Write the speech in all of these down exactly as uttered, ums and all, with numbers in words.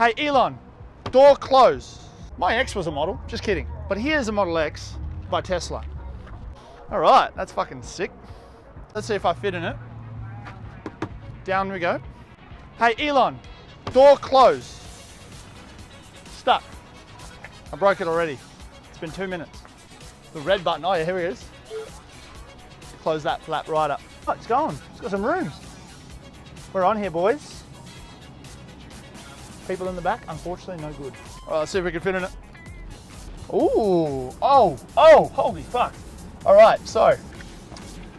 Hey, Elon, door closed. My X was a model, just kidding. But here's a Model X by Tesla. All right, that's fucking sick. Let's see if I fit in it. Down we go. Hey, Elon, door closed. Stuck. I broke it already. It's been two minutes. The red button, oh yeah, here it is. Close that flap right up. Oh, it's going, it's got some room. We're on here, boys. People in the back, unfortunately, no good. All right, let's see if we can fit in it. Ooh, oh, oh, holy fuck. All right, so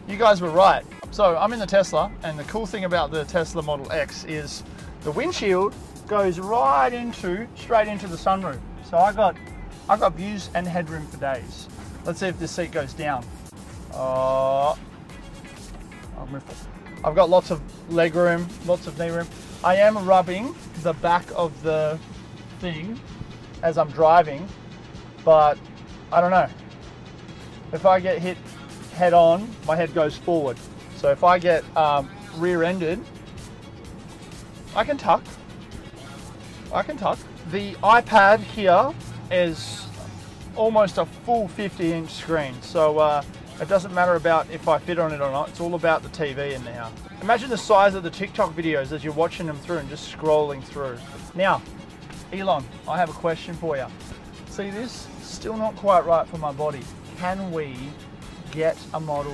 you guys were right. So I'm in the Tesla, and the cool thing about the Tesla Model X is the windshield goes right into, straight into the sunroof. So I got, I got views and headroom for days. Let's see if this seat goes down. Uh, I've got lots of leg room, lots of knee room. I am rubbing the back of the thing as I'm driving, but I don't know. If I get hit head on, my head goes forward. So if I get um, rear-ended, I can tuck. I can tuck. The iPad here is almost a full fifty inch screen. So uh, it doesn't matter about if I fit on it or not. It's all about the T V in there. Imagine the size of the TikTok videos as you're watching them through and just scrolling through. Now, Elon, I have a question for you. See this? Still not quite right for my body. Can we get a model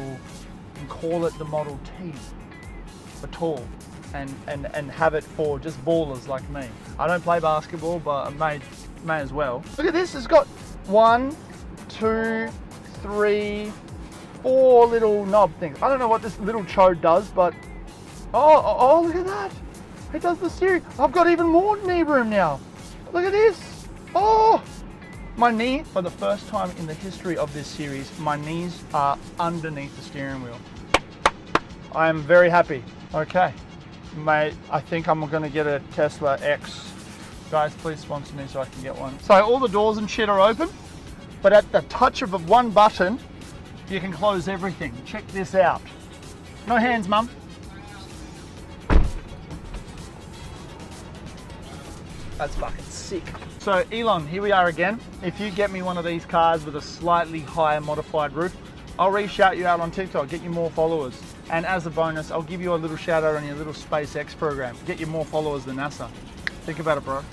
and call it the Model T at all? And, and, and have it for just ballers like me. I don't play basketball, but I may, may as well. Look at this, it's got one, two, three, four little knob things. I don't know what this little chode does, but, oh, oh, oh, look at that. It does the steering. I've got even more knee room now. Look at this. Oh, my knee, for the first time in the history of this series, my knees are underneath the steering wheel. I am very happy. Okay. Mate, I think I'm gonna get a Tesla X. Guys, please sponsor me so I can get one. So all the doors and shit are open, but at the touch of one button, you can close everything. Check this out. No hands, mum. That's fucking sick. So Elon, here we are again. If you get me one of these cars with a slightly higher modified roof, I'll re-shout you out on TikTok, get you more followers. And as a bonus, I'll give you a little shout out on your little SpaceX program. Get you more followers than NASA. Think about it, bro.